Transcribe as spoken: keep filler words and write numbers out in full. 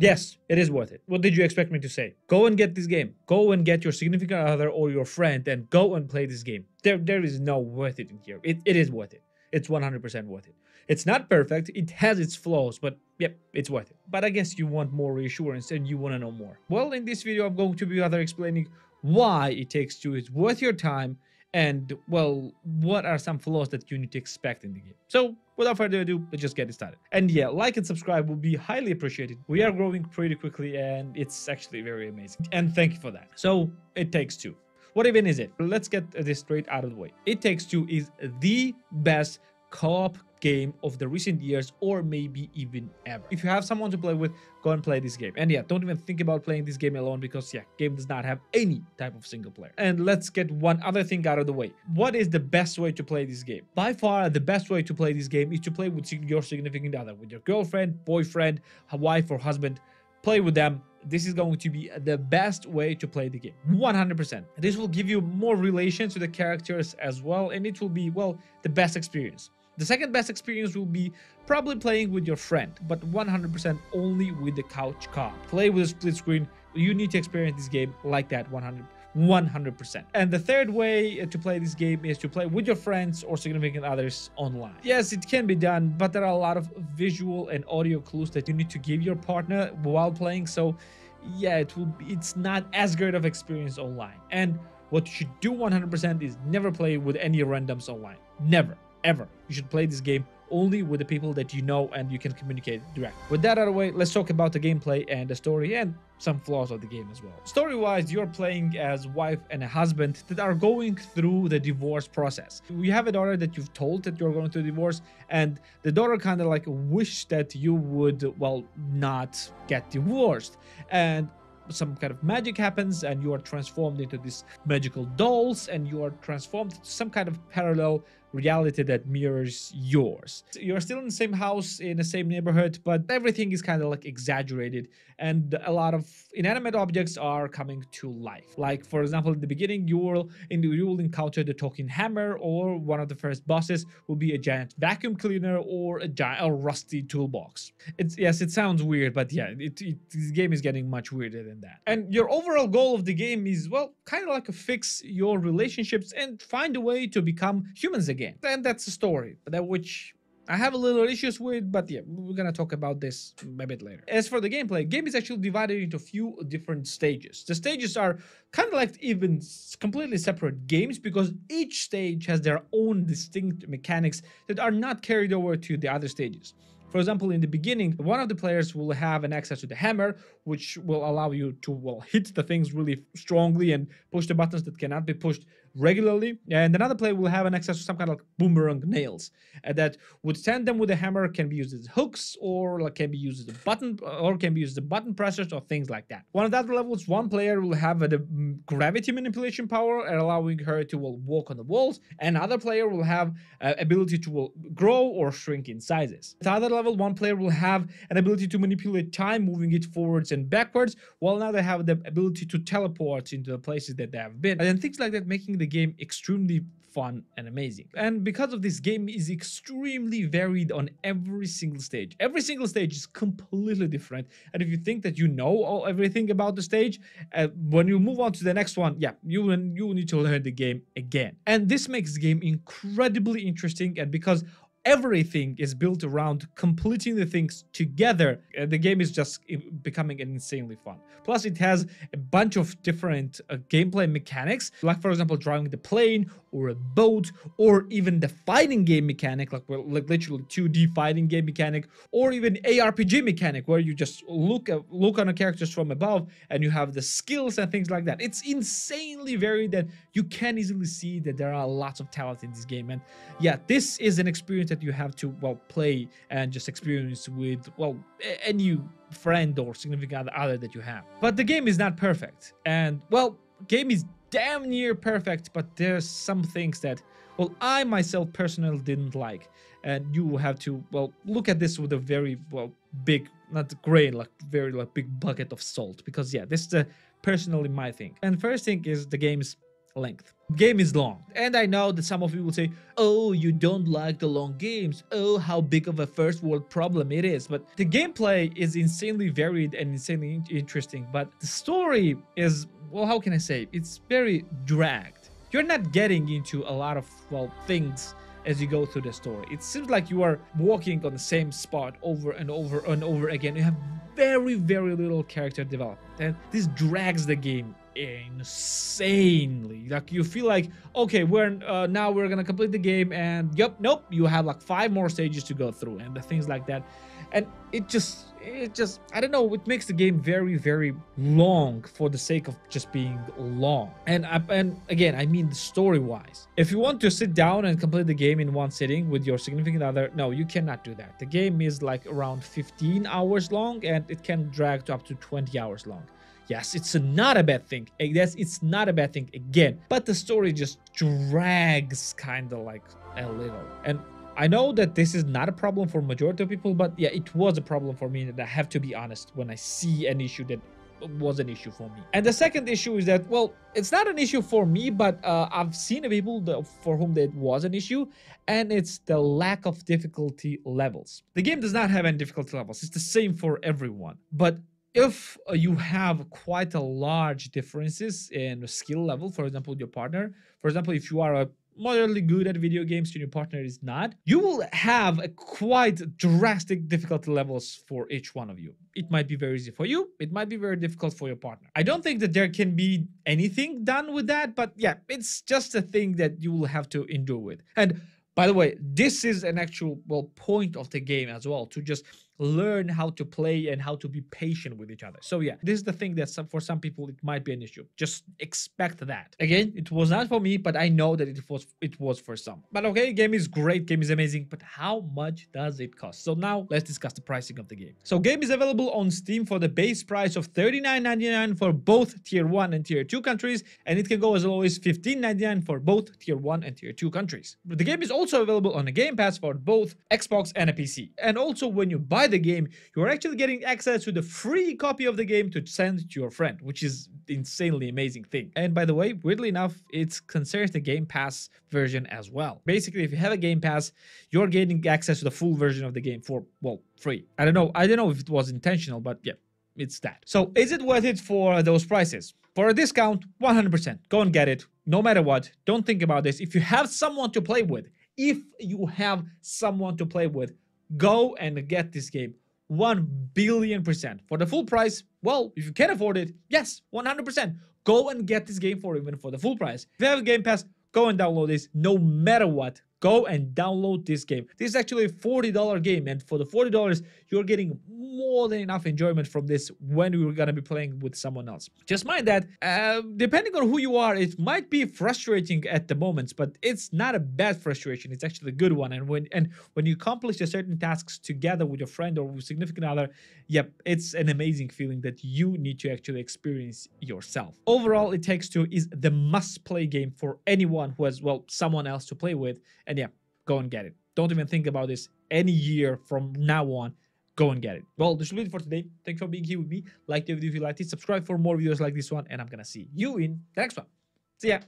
Yes, it is worth it. What did you expect me to say? Go and get this game. Go and get your significant other or your friend and go and play this game. There, there is no worth it in here. It, it is worth it. It's one hundred percent worth it. It's not perfect. It has its flaws, but yep, it's worth it. But I guess you want more reassurance and you want to know more. Well, in this video, I'm going to be rather explaining why It Takes Two is worth your time and, well, what are some flaws that you need to expect in the game. So, without further ado, let's just get it started. And yeah, like and subscribe will be highly appreciated. We are growing pretty quickly and it's actually very amazing. And thank you for that. So, It Takes Two. What even is it? Let's get this straight out of the way. It Takes Two is the best co-op game of the recent years, or maybe even ever. If you have someone to play with, go and play this game. And yeah, don't even think about playing this game alone, because yeah, game does not have any type of single player. And let's get one other thing out of the way. What is the best way to play this game? By far, the best way to play this game is to play with your significant other, with your girlfriend, boyfriend, wife, or husband. Play with them. This is going to be the best way to play the game, one hundred percent. This will give you more relation to the characters as well, and it will be, well, the best experience. The second best experience will be probably playing with your friend, but one hundred percent only with the couch co-op. Play with a split screen. You need to experience this game like that one hundred percent. And the third way to play this game is to play with your friends or significant others online. Yes, it can be done, but there are a lot of visual and audio clues that you need to give your partner while playing. So yeah, it will be, it's not as great of experience online. And what you should do one hundred percent is never play with any randoms online. Never, ever. You should play this game only with the people that you know and you can communicate directly. With that out of the way, let's talk about the gameplay and the story and some flaws of the game as well. Story-wise, you're playing as wife and a husband that are going through the divorce process. You have a daughter that you've told that you're going to divorce, and the daughter kind of like wished that you would, well, not get divorced. And some kind of magic happens and you are transformed into these magical dolls, and you are transformed to some kind of parallel reality that mirrors yours. You're still in the same house, in the same neighborhood, but everything is kind of like exaggerated, and a lot of inanimate objects are coming to life. Like, for example, in the beginning, you will, in the, you will encounter the talking hammer, or one of the first bosses will be a giant vacuum cleaner or a, giant, a rusty toolbox. It's, yes, it sounds weird, but yeah, it, it, this game is getting much weirder than that. And your overall goal of the game is, well, kind of like a fix your relationships and find a way to become humans again. Game. And that's the story, that which I have a little issues with, but yeah, we're gonna talk about this a bit later. As for the gameplay, game is actually divided into a few different stages. The stages are kind of like even completely separate games, because each stage has their own distinct mechanics that are not carried over to the other stages. For example, in the beginning, one of the players will have an access to the hammer, which will allow you to, well, hit the things really strongly and push the buttons that cannot be pushed regularly. And another player will have an access to some kind of like boomerang nails uh, that would stand them with the hammer, can be used as hooks, or like, can be used as a button, or can be used as a button pressers, or things like that. One of the other levels, one player will have uh, the gravity manipulation power, allowing her to well, walk on the walls. And another player will have uh, ability to well, grow or shrink in sizes. At the other level, one player will have an ability to manipulate time, moving it forwards and backwards, while now they have the ability to teleport into the places that they have been. And then things like that, making the game extremely fun and amazing. And because of this, game is extremely varied on every single stage. Every single stage is completely different, and if you think that you know all, everything about the stage, uh, when you move on to the next one, yeah, you you need to learn the game again. And this makes the game incredibly interesting, and because everything is built around completing the things together, Uh, the game is just becoming insanely fun. Plus, it has a bunch of different uh, gameplay mechanics, like, for example, driving the plane or a boat, or even the fighting game mechanic, like, well, like literally two D fighting game mechanic, or even A R P G mechanic, where you just look at, look on the characters from above and you have the skills and things like that. It's insanely varied, and you can easily see that there are lots of talent in this game. And yeah, this is an experience that you have to, well, play and just experience with, well, any friend or significant other that you have. But the game is not perfect, and, well, game is damn near perfect, but there's some things that, well, I myself personally didn't like, and you have to, well, look at this with a very, well, big, not grain, like very, like, big bucket of salt, because yeah, this is uh, personally my thing. And first thing is the game's length. Game is long, and I know that some of you will say, oh, you don't like the long games, oh, how big of a first world problem it is. But the gameplay is insanely varied and insanely interesting, but the story is, well, how can I say, it's very dragged. You're not getting into a lot of, well, things as you go through the story. It seems like you are walking on the same spot over and over and over again. You have very, very little character development, and this drags the game insanely. Like, you feel like, okay, we're uh, now we're gonna complete the game, and yep, nope, you have like five more stages to go through and the things like that. And it just it just I don't know, it makes the game very, very long for the sake of just being long. And I, and again, I mean the story wise, if you want to sit down and complete the game in one sitting with your significant other, no, you cannot do that. The game is like around fifteen hours long, and it can drag to up to twenty hours long. Yes, it's not a bad thing. Yes, it's not a bad thing again, but the story just drags kind of like a little. And I know that this is not a problem for majority of people, but yeah, it was a problem for me, and I have to be honest when I see an issue that was an issue for me. And the second issue is that, well, it's not an issue for me, but uh, I've seen people that, for whom it was an issue, and it's the lack of difficulty levels. The game does not have any difficulty levels. It's the same for everyone, but if you have quite a large differences in skill level, for example, your partner, for example, if you are a moderately good at video games and your partner is not, you will have a quite drastic difficulty levels for each one of you. It might be very easy for you, it might be very difficult for your partner. I don't think that there can be anything done with that, but yeah, it's just a thing that you will have to endure with. And by the way, this is an actual, well, point of the game as well, to just learn how to play and how to be patient with each other. So yeah, this is the thing that some, for some people it might be an issue. Just expect that. Again, it was not for me, but I know that it was it was for some. But okay, game is great, game is amazing, but how much does it cost? So now let's discuss the pricing of the game. So game is available on Steam for the base price of thirty-nine ninety-nine for both tier one and tier two countries, and it can go as low as fifteen ninety-nine for both tier one and tier two countries. But the game is also available on a Game Pass for both Xbox and a P C. And also, when you buy the game, you're actually getting access to the free copy of the game to send to your friend, which is insanely amazing thing. And by the way, weirdly enough, it's considered the Game Pass version as well. Basically, if you have a Game Pass, you're getting access to the full version of the game for, well, free. I don't know, I don't know if it was intentional, but yeah, it's that. So is it worth it for those prices? For a discount, one hundred percent. Go and get it, no matter what. Don't think about this. If you have someone to play with, if you have someone to play with, go and get this game one billion percent for the full price. Well, if you can afford it, yes, one hundred percent go and get this game for even for the full price. If you have a Game Pass, go and download this. No matter what, go and download this game. This is actually a forty dollar game, and for the forty dollars you're getting more than enough enjoyment from this when you're gonna be playing with someone else. Just mind that uh, depending on who you are, it might be frustrating at the moments, but it's not a bad frustration. It's actually a good one. And when and when you accomplish a certain tasks together with your friend or with significant other, yep, it's an amazing feeling that you need to actually experience yourself. Overall, It Takes Two is the must-play game for anyone who has, well, someone else to play with. And yeah, go and get it. Don't even think about this. Any year from now on, go and get it. Well, this will be it for today. Thanks for being here with me. Like the video if you liked it. Subscribe for more videos like this one. And I'm going to see you in the next one. See ya.